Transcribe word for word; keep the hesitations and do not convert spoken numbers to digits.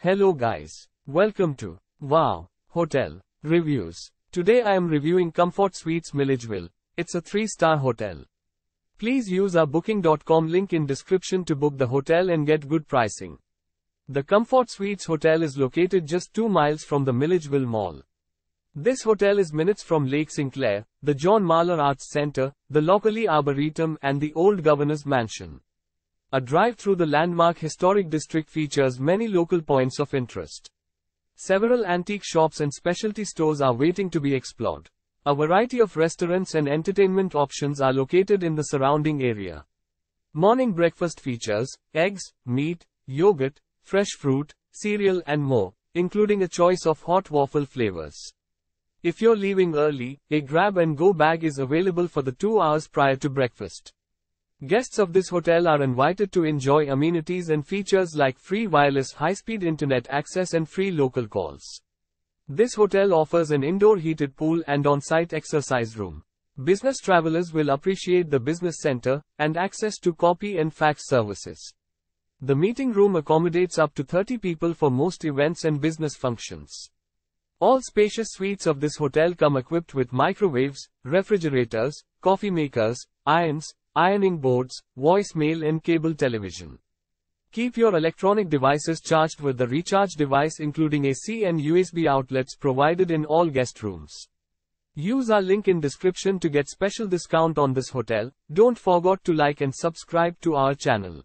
Hello guys, welcome to Wow Hotel Reviews. Today I am reviewing Comfort Suites Milledgeville. It's a three star hotel. Please use our booking dot com link in description to book the hotel and get good pricing. The Comfort Suites Hotel is located just two miles from the Milledgeville Mall. This hotel is minutes from Lake Sinclair, the John Mahler Arts Center, the Lockerly Arboretum and the Old Governor's Mansion. A drive through the landmark historic district features many local points of interest. Several antique shops and specialty stores are waiting to be explored. A variety of restaurants and entertainment options are located in the surrounding area. Morning breakfast features eggs, meat, yogurt, fresh fruit, cereal and more, including a choice of hot waffle flavors. If you're leaving early, a grab-and-go bag is available for the two hours prior to breakfast. Guests of this hotel are invited to enjoy amenities and features like free wireless high-speed internet access and free local calls. This hotel offers an indoor heated pool and on-site exercise room. Business travelers will appreciate the business center and access to copy and fax services. The meeting room accommodates up to thirty people for most events and business functions. All spacious suites of this hotel come equipped with microwaves, refrigerators, coffee makers, irons, ironing boards, voicemail and cable television. Keep your electronic devices charged with the recharge device including A C and U S B outlets provided in all guest rooms. Use our link in description to get special discount on this hotel. Don't forget to like and subscribe to our channel.